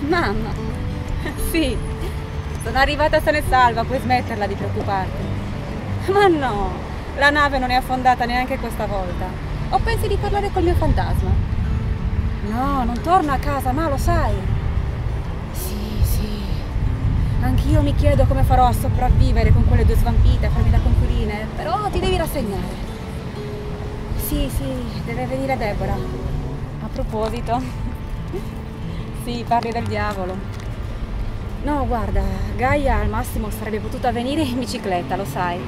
Mamma, sì, sono arrivata sana e salva, puoi smetterla di preoccuparti. Ma no, la nave non è affondata neanche questa volta. O pensi di parlare col mio fantasma? No, non torno a casa, ma lo sai. Sì, anch'io mi chiedo come farò a sopravvivere con quelle due svampite, a farmi da coinquiline, però ti devi rassegnare. Sì, deve venire Debora. A proposito, sì, parli del diavolo. No, guarda, Gaia al massimo sarebbe potuta venire in bicicletta, lo sai.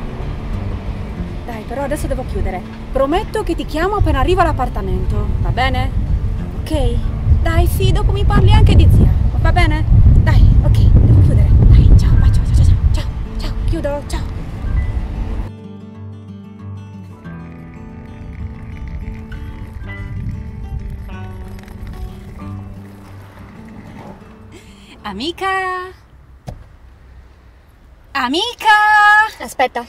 Dai, però adesso devo chiudere. Prometto che ti chiamo appena arrivo all'appartamento, va bene? Ok? Dai, sì, dopo mi parli anche di zia, va bene? Dai, ok, devo chiudere. Dai, ciao, vai, ciao, chiudo, ciao. Amica! Aspetta.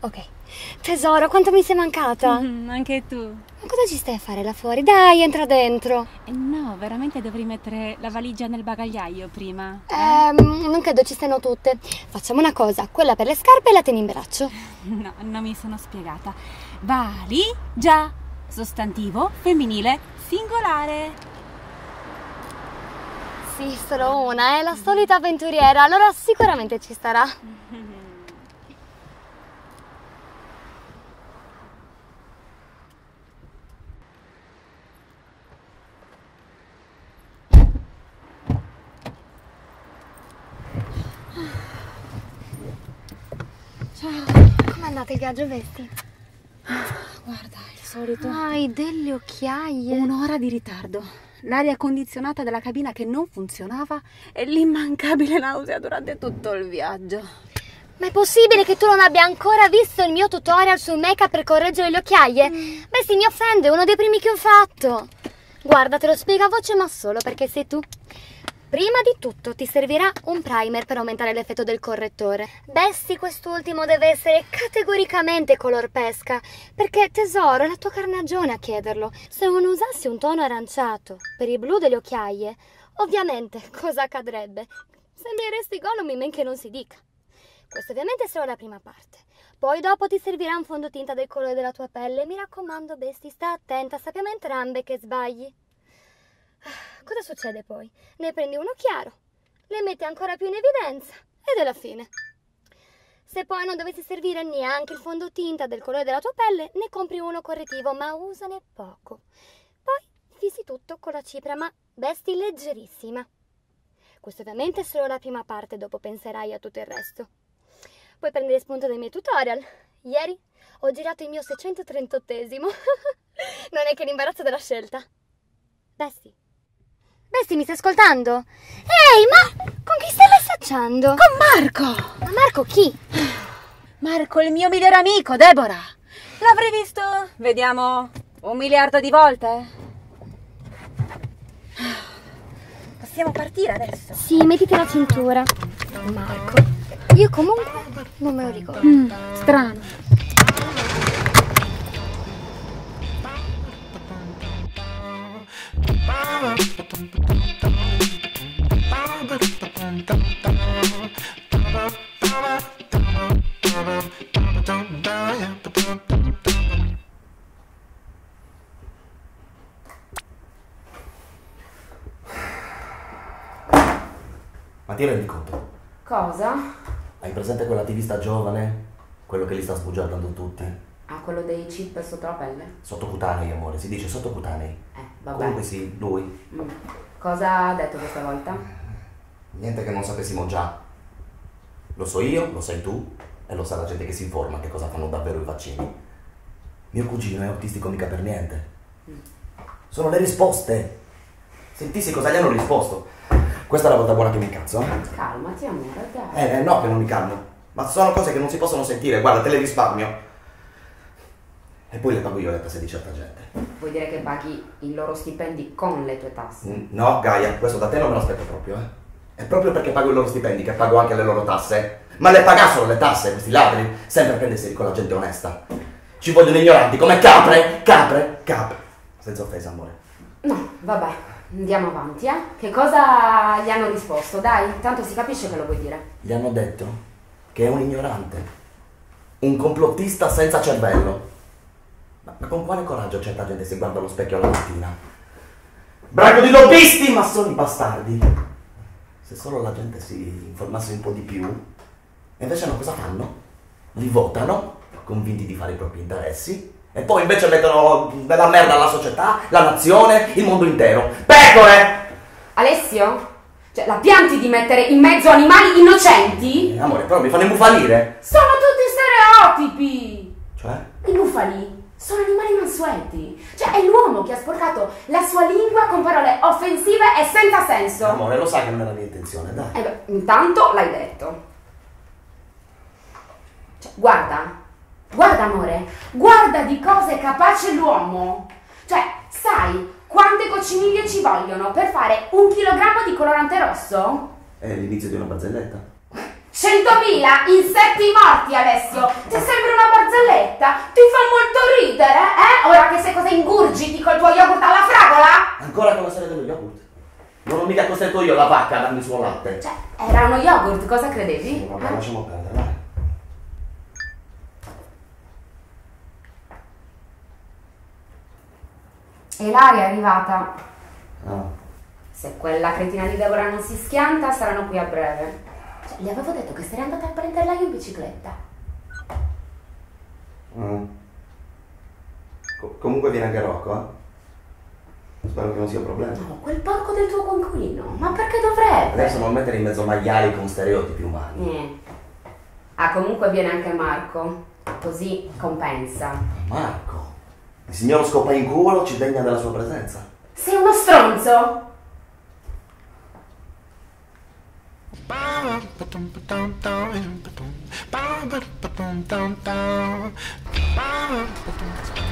Ok. Tesoro, quanto mi sei mancata? Anche tu. Ma cosa ci stai a fare là fuori? Dai, entra dentro. No, veramente dovrei mettere la valigia nel bagagliaio prima. Non credo ci siano tutte. Facciamo una cosa, quella per le scarpe la tieni in braccio. No, non mi sono spiegata. Valigia, sostantivo femminile singolare. Sì, solo una, è la solita avventuriera, allora sicuramente ci starà. Com'è andato il viaggio, Betty? Guarda, il solito. Hai delle occhiaie. Un'ora di ritardo. L'aria condizionata della cabina che non funzionava e l'immancabile nausea durante tutto il viaggio. Ma è possibile che tu non abbia ancora visto il mio tutorial sul make-up per correggere le occhiaie? Beh sì, mi offende, è uno dei primi che ho fatto. Guarda, te lo spiego a voce ma solo perché sei tu. Prima di tutto ti servirà un primer per aumentare l'effetto del correttore. Bessie, quest'ultimo deve essere categoricamente color pesca, perché tesoro, è la tua carnagione a chiederlo. Se non usassi un tono aranciato per i blu delle occhiaie, ovviamente cosa accadrebbe? Sembreresti Gollum, men che non si dica. Questa ovviamente è solo la prima parte. Poi dopo ti servirà un fondotinta del colore della tua pelle. Mi raccomando, Bessie, sta attenta, sappiamo entrambe che sbagli. Cosa succede poi? Ne prendi uno chiaro, le metti ancora più in evidenza ed è la fine. Se poi non dovessi servire neanche il fondotinta del colore della tua pelle, ne compri uno correttivo, ma usane poco. Poi fissi tutto con la cipria, ma Bestie leggerissima. Questo ovviamente è solo la prima parte, dopo penserai a tutto il resto. Puoi prendere spunto dai miei tutorial. Ieri ho girato il mio 638esimo. Non è che l'imbarazzo della scelta. Bestie, mi stai ascoltando? Ehi, ma con chi stai messaggiando? Con Marco! Ma Marco chi? Marco, il mio migliore amico, Debora! L'avrei visto, vediamo, 1 miliardo di volte? Possiamo partire adesso? Sì, mettiti la cintura. Marco, io comunque non me lo ricordo. Strano. Ma ti rendi conto? Cosa? Hai presente quell'attivista giovane? Quello che li sta sbugiardando tutti? Ah, quello dei chip sotto la pelle? Sottocutanei, amore, si dice sottocutanei. Vabbè. Comunque sì, lui. Cosa ha detto questa volta? Niente che non sapessimo già. Lo so io, lo sai tu e lo sa la gente che si informa che cosa fanno davvero i vaccini. Mio cugino è autistico mica per niente. Sono le risposte. Sentissi cosa gli hanno risposto. Questa è la volta buona che mi incazzo. Calmati, amore, dai. No che non mi calmo. Ma sono cose che non si possono sentire, guarda, te le risparmio. E poi le pago io le tasse di certa gente. Vuoi dire che paghi i loro stipendi con le tue tasse? No, Gaia, questo da te non me lo aspetto proprio, eh. È proprio perché pago i loro stipendi che pago anche le loro tasse. Ma le pagassero le tasse questi ladri, sempre a prendersi con la gente onesta. Ci vogliono ignoranti come capre. Senza offesa, amore. No, vabbè, andiamo avanti, eh? Che cosa gli hanno risposto? Dai, tanto si capisce che lo vuoi dire. Gli hanno detto che è un ignorante, un complottista senza cervello. Ma con quale coraggio certa gente si guarda allo specchio alla mattina? Branco di lobbisti, massoni bastardi! Se solo la gente si informasse un po' di più. E invece no, cosa fanno? Li votano, convinti di fare i propri interessi. E poi invece mettono della merda alla società, la nazione, il mondo intero. Pecore! Alessio? Cioè, la pianti di mettere in mezzo animali innocenti? Amore, però mi fanno imbufalire. Sono tutti stereotipi! Cioè? I bufali sono animali mansueti. Cioè, è l'uomo che ha sporcato la sua lingua con parole offensive e senza senso. Amore, lo sai che non era la mia intenzione, dai. E beh, intanto l'hai detto. Cioè, guarda. Guarda amore, guarda di cosa è capace l'uomo. Cioè, sai quante cocciniglie ci vogliono per fare 1 chilogrammo di colorante rosso? È l'inizio di una barzelletta. 100.000 insetti morti, Alessio! Ti sembra una barzelletta? Ti fa molto ridere, eh? Ora che sai cosa ingurgiti col tuo yogurt alla fragola? Ancora con la storia dello yogurt? Non ho mica costretto io la vacca a darmi il suo latte. Cioè, era uno yogurt, cosa credevi? Sì, vabbè, lasciamo perdere, vai. E l'aria è arrivata. Oh. Se quella cretina di Debora non si schianta, saranno qui a breve. Cioè, gli avevo detto che sarei andata a prenderla io in bicicletta. Comunque viene anche Rocco, eh? Spero che non sia un problema. No, quel porco del tuo coinquilino, ma perché dovrebbe? Adesso non mettere in mezzo maiali con stereotipi umani. Ah, comunque viene anche Marco, così compensa. Marco? Il signor Scopa in culo ci degna della sua presenza. Sei uno stronzo!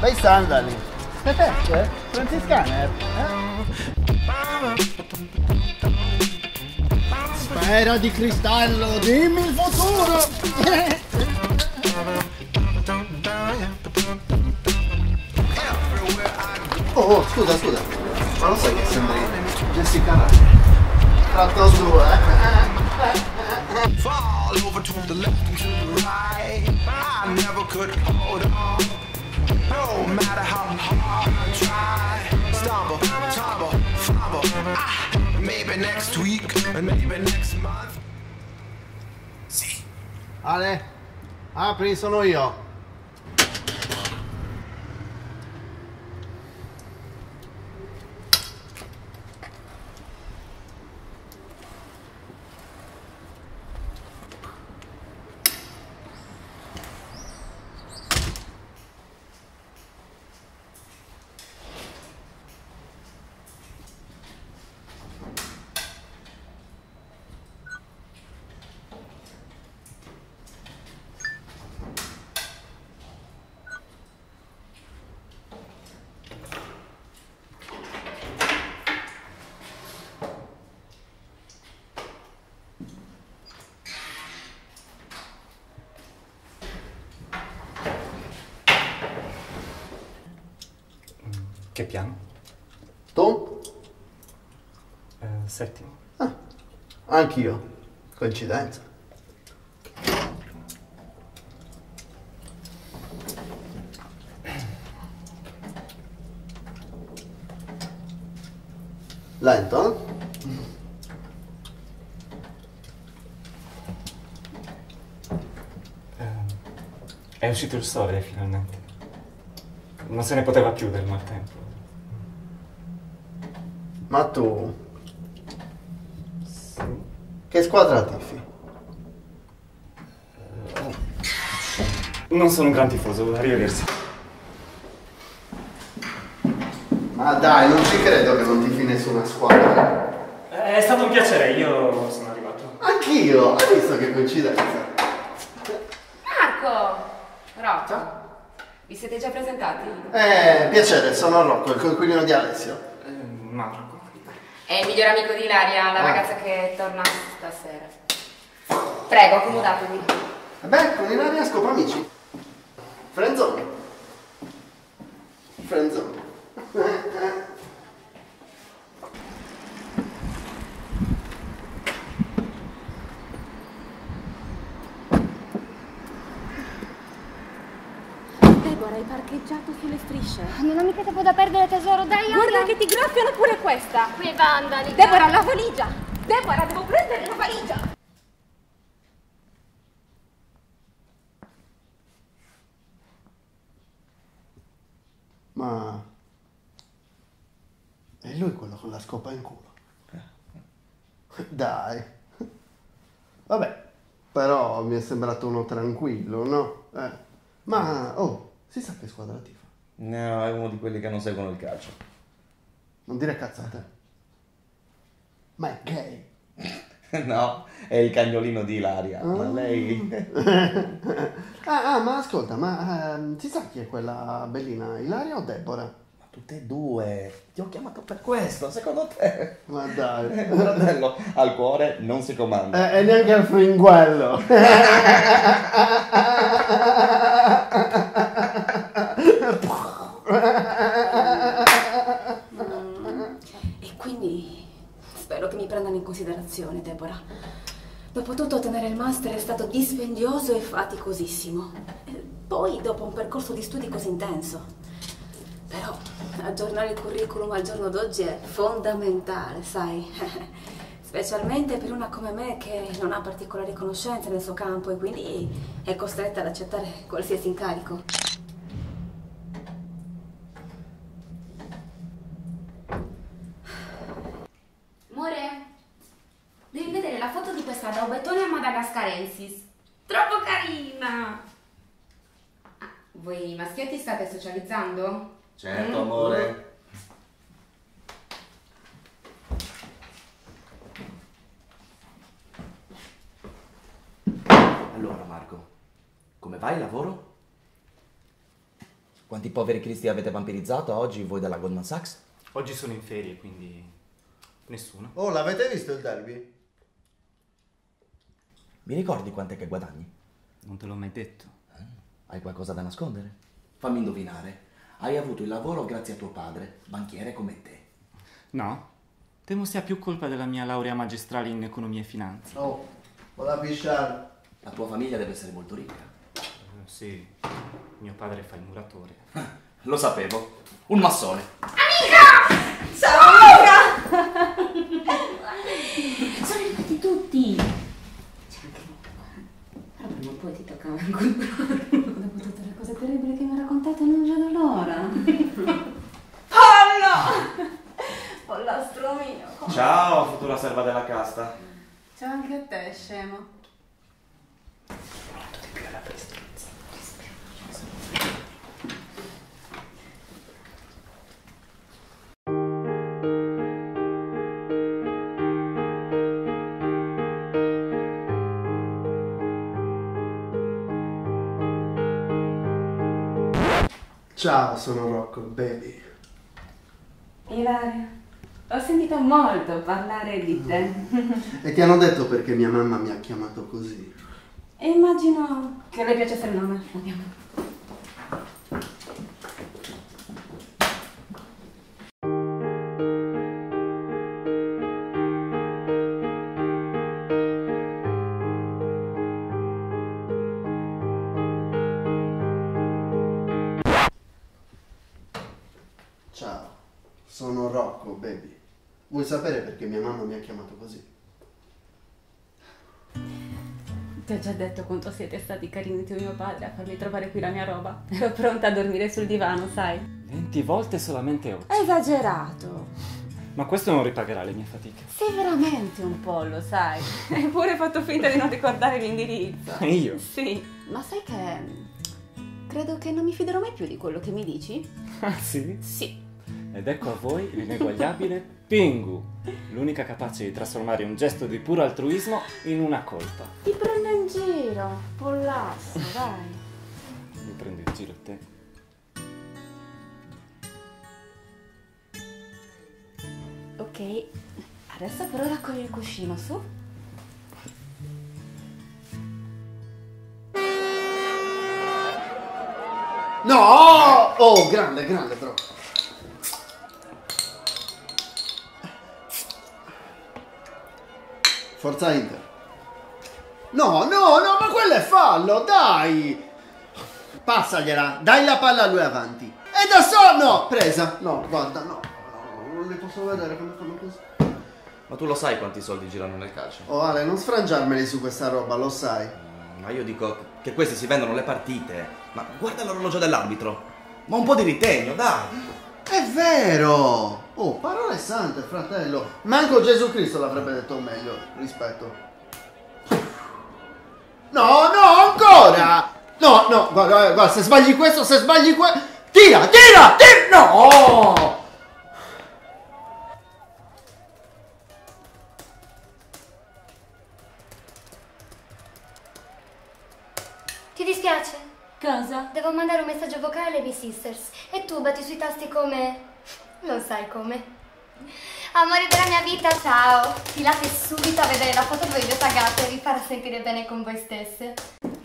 Bei sandali! Le teste? Franciscane? Sfera di cristallo, dimmi il futuro! Oh, scusa, ma lo sai che sembri Jessica Rabbit? Tratto su, eh? Fall over to the left and to the right. I never could hold on. No matter how hard I try. Stumble. Maybe next week, maybe next month. Sì. Ale, apri, sono io. Che piano? Tu? Settimo. Ah, anch'io. Coincidenza. Lento, eh? È uscito il sole, finalmente. Non se ne poteva più del maltempo. Ma tu? Sì. Che squadra tifi? Non sono un gran tifoso, arrivederci. Ma dai, non ci credo che non tifi nessuna squadra. È stato un piacere, io sono arrivato. Anch'io, hai visto che coincidenza? Marco! Rocco? Vi siete già presentati? Piacere, sono Rocco, il coinquilino di Alessio. Marco. È il miglior amico di Ilaria, la ragazza che torna stasera. Prego, accomodatevi. Beh, con in aria scopro amici. Frenzone. Frenzone. Debora, hai parcheggiato sulle strisce. Non ho mica tempo da perdere, tesoro, dai, Anna. Guarda che ti graffiano pure questa. Quei vandali. Debora, la valigia. Debora, devo prendere la valigia. Ma è lui quello con la scopa in culo. Dai. Vabbè, però mi è sembrato uno tranquillo, no? Ma, oh, si sa che squadra tifa? No, è uno di quelli che non seguono il calcio. Non dire cazzate. Ma è gay? No, è il cagnolino di Ilaria, ma lei... ma ascolta, ma ti sa chi è quella bellina, Ilaria o Debora? Ma tutte e due, ti ho chiamato per questo, secondo te? Ma dai... Fratello, al cuore non si comanda. E neanche al fringuello. Prendano in considerazione, Debora. Dopotutto ottenere il master è stato dispendioso e faticosissimo. E poi, dopo un percorso di studi così intenso. Però, aggiornare il curriculum al giorno d'oggi è fondamentale, sai? Specialmente per una come me che non ha particolari conoscenze nel suo campo e quindi è costretta ad accettare qualsiasi incarico. Troppo carina! Ah, voi maschietti state socializzando? Certo, amore. Allora, Marco, come va il lavoro? Quanti poveri cristi avete vampirizzato oggi voi dalla Goldman Sachs? Oggi sono in ferie, quindi nessuno. Oh, l'avete visto il derby? Mi ricordi quant'è che guadagni? Non te l'ho mai detto. Hai qualcosa da nascondere? Fammi indovinare. Hai avuto il lavoro grazie a tuo padre, banchiere come te. No. Temo sia più colpa della mia laurea magistrale in economia e finanza. Oh, vola pisciare. La tua famiglia deve essere molto ricca. Sì. Mio padre fa il muratore. Lo sapevo. Un massone. Amica! Ciao, amica! Sono arrivati tutti. Poi ti toccava incontrarlo. Dopo tutte le cose terribili che mi ha raccontato non vedo l'ora. Pollo! Pollastro mio. Ciao, futura serva della casta. Ciao anche a te, scemo. Pronto di più alla prestezza. Ciao, sono Rocco, baby. Ilaria, ho sentito molto parlare di te. E ti hanno detto perché mia mamma mi ha chiamato così. E immagino che le piacesse il nome. Andiamo. Ciao, sono Rocco, baby. Vuoi sapere perché mia mamma mi ha chiamato così? Ti ho già detto quanto siete stati carini tu e mio padre a farmi trovare qui la mia roba. Ero pronta a dormire sul divano, sai? 20 volte solamente 8. Esagerato! Ma questo non ripagherà le mie fatiche. Sei veramente un pollo, sai? Hai pure fatto finta di non ricordare l'indirizzo. Io? Sì. Ma sai che... credo che non mi fiderò mai più di quello che mi dici. Ah, sì? Sì. Ed ecco a voi l'ineguagliabile Pingu, l'unica capace di trasformare un gesto di puro altruismo in una colpa. Ti prendo in giro, pollasso, dai. Mi prendo in giro te. Ok, adesso però raccogli il cuscino, su. No! Oh, grande, grande però. Forza Inter. No, no, no, ma quello è fallo, dai! Passagliela, dai la palla a lui avanti. E da solo, no, presa. No, guarda, no, no, non le posso vedere come fanno così. Ma tu lo sai quanti soldi girano nel calcio? Oh Ale, non sfrangiarmeli su questa roba, lo sai. Ma io dico che queste si vendono le partite. Ma guarda l'orologio dell'arbitro. Ma un po' di ritegno, dai. È vero. Oh, parole sante, fratello. Manco Gesù Cristo l'avrebbe detto meglio rispetto. No, no, ancora. No, no, guarda, guarda, se sbagli questo, se sbagli questo. Tira, tira, tira! No! Ti dispiace? Cosa? Devo mandare un messaggio vocale ai miei sisters e tu batti sui tasti come... non sai come. Amore della mia vita, ciao! Filate subito a vedere la foto dove vi ho tagato e vi farà sentire bene con voi stesse.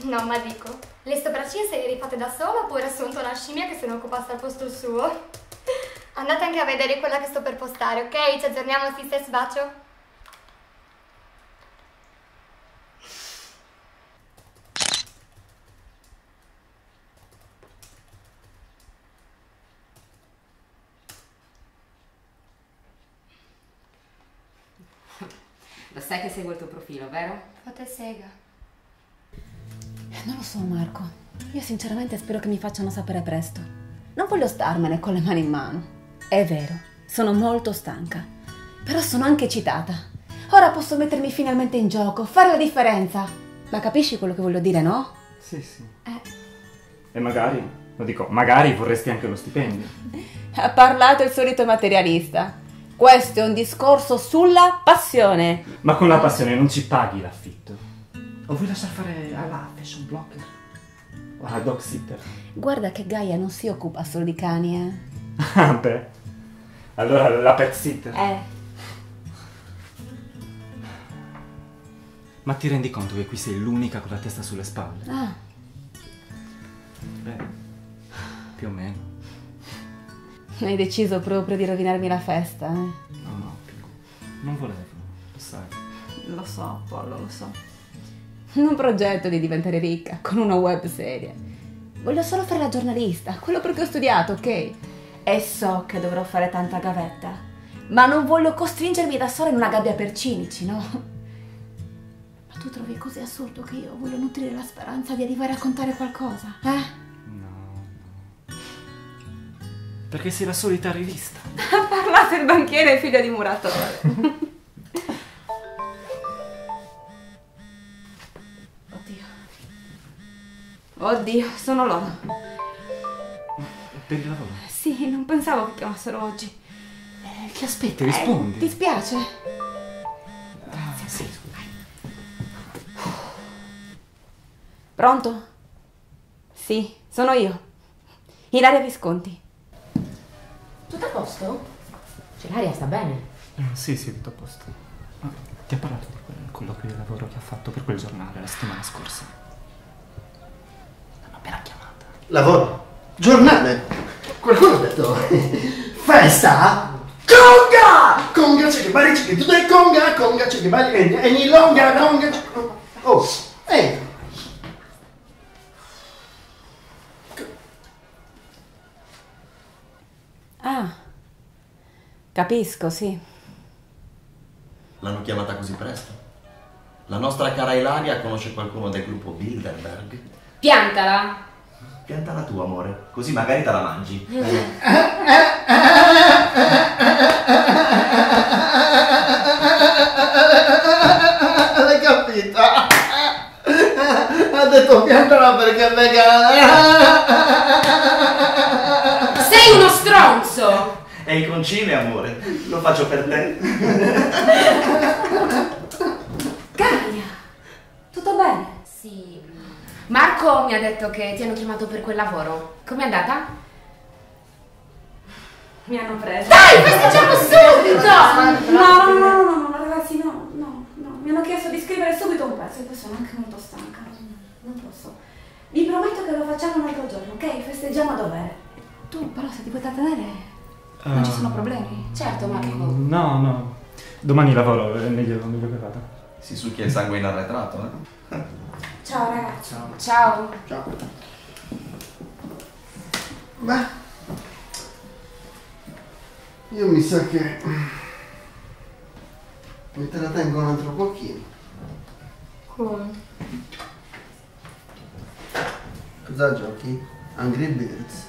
No, ma dico, le sopracciglia se le rifate da sola oppure assunto una scimmia che se ne occupasse al posto suo? Andate anche a vedere quella che sto per postare, ok? Ci aggiorniamo, sisters, bacio! Lo sai che seguo il tuo profilo, vero? Fate sega. Non lo so Marco, io sinceramente spero che mi facciano sapere presto. Non voglio starmene con le mani in mano. È vero, sono molto stanca, però sono anche eccitata. Ora posso mettermi finalmente in gioco, fare la differenza. Ma capisci quello che voglio dire, no? Sì, sì. E magari, lo dico, magari vorresti anche lo stipendio. Ha parlato il solito materialista. Questo è un discorso sulla passione. Ma con la passione non ci paghi l'affitto. O vuoi lasciar fare alla fashion blogger? O alla dog sitter? Guarda che Gaia non si occupa solo di cani, eh? Ah beh, allora la pet sitter. Ma ti rendi conto che qui sei l'unica con la testa sulle spalle? Ah. Beh, più o meno. Hai deciso proprio di rovinarmi la festa, eh? No, no, non volevo, lo sai. Lo so, Apollo, lo so. Non progetto di diventare ricca con una web serie. Voglio solo fare la giornalista, quello perché ho studiato, ok? E so che dovrò fare tanta gavetta, ma non voglio costringermi da sola in una gabbia per cinici, no? Ma tu trovi così assurdo che io voglio nutrire la speranza di arrivare a contare qualcosa, eh? No. Perché sei la solita rivista. Ha parlato il banchiere e figlio di muratore. Oddio, sono loro. Per il lavoro? Sì, non pensavo che chiamassero oggi. Che aspetti, rispondi. Ti spiace? Grazie, sì. Vai. Pronto? Sì, sono io. Ilaria Visconti. Tutto a posto? Cioè, l'aria sta bene? Sì, sì, tutto a posto. Ma ti ha parlato di quel colloquio di lavoro che ha fatto per quel giornale la settimana scorsa? Appena chiamata. Lavoro? Giornale? Qualcuno ha detto festa? Conga! Conga c'è che balli, c'è che tutto è conga, conga c'è che balli, e gli longa, longa. Oh, Ah, capisco, sì. L'hanno chiamata così presto? La nostra cara Ilaria conosce qualcuno del gruppo Bilderberg? Piantala! Piantala tu, amore, così magari te la mangi. L'hai capita? Ha detto piantala perché è vegana. Sei uno stronzo! È il concime, amore, lo faccio per te. Gaia, tutto bene? Sì. Marco mi ha detto che ti hanno chiamato per quel lavoro. Com'è andata? Mi hanno preso. Dai, festeggiamo subito! No, no, no, no, no, ragazzi, no, no, no. Mi hanno chiesto di scrivere subito un pezzo e poi sono anche molto stanca. Non posso. Vi prometto che lo faccio facciamo un altro giorno, ok? Festeggiamo a dovere. Tu però se ti puoi trattenere non ci sono problemi. Certo, ma che... No, no. Domani lavoro, è meglio che vada. Si succhia il sangue in arretrato, eh? Ciao ragazzi. Ciao. Ciao. Ciao. Beh, io mi sa che mi te la tengo un altro pochino. Come? Cosa giochi? Angry Birds.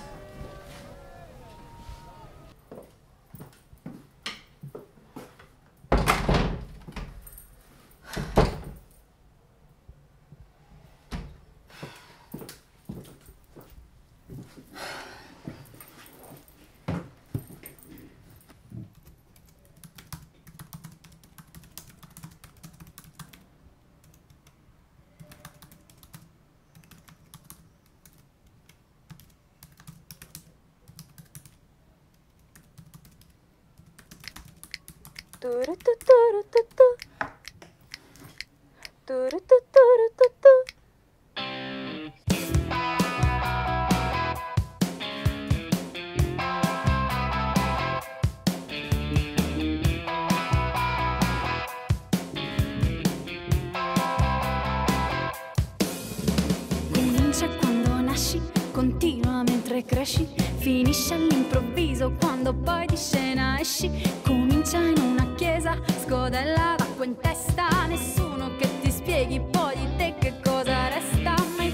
Comincia quando nasci, continua mentre cresci, finisce all'improvviso quando poi di scena esci. Comincia in una chiesa, scodella l'acqua in testa, nessuno che ti spieghi poi di te che cosa resta. Ma in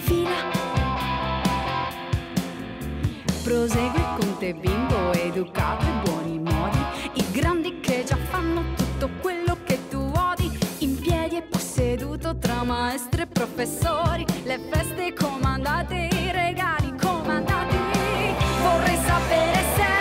fila, prosegue con te bimbo, educato e buoni modi, i grandi che già fanno tutto quello che tu odi. In piedi e posseduto tra maestri e professori, le feste comandate, i regali comandati. Vorrei sapere se